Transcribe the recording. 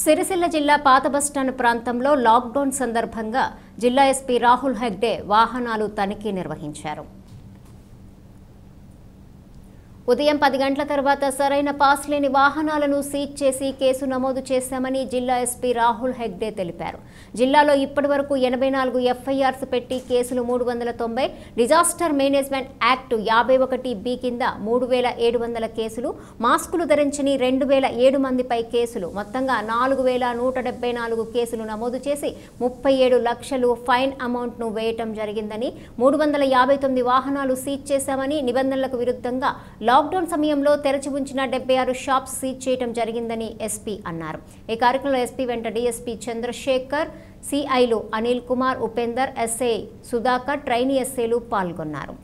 సిరిసిల్ల జిల్లా పాత బస్టాండ్ ప్రాంతంలో లాక్ డౌన్ సందర్భంగా జిల్లా ఎస్పీ రాహుల్ హెగ్డే వాహనాలు తనిఖీ నిర్వహించారు. ఉదయం 10 గంటల తర్వాత సరైన పాస్ లేని వాహనాలను సీజ్ చేసి కేసు నమోదు చేశామని జిల్లా ఎస్పీ రాహుల్ హెగ్డే తెలిపారు. జిల్లాలో ఇప్పటివరకు 84 ఎఫ్ఐఆర్స్ పెట్టి కేసులు 390, డిజాస్టర్ మేనేజ్మెంట్ యాక్ట్ 51B కింద 3700 కేసులు, మాస్కులు ధరించని 2007 మందిపై కేసులు, మొత్తంగా 4174 కేసులు నమోదు చేసి 37 లక్షలు ఫైన్ అమౌంట్ ను వేయటం జరిగిందని, 359 వాహనాలు సీజ్ చేశామని, నిబంధనలకు విరుద్ధంగా లాక్డౌన్ సమయంలో తెరచి ఉంచిన 76 షాప్స్ సీజ్ చేయడం జరిగిందని ఎస్పీ అన్నారు. ఈ కార్యక్రమంలో ఎస్పీ వెంట డీఎస్పీ చంద్రశేఖర్, సిఐలు అనిల్ కుమార్, ఉపేందర్, ఎస్ఐ సుధాకర్, ట్రైనీ ఎస్ఐలు పాల్గొన్నారు.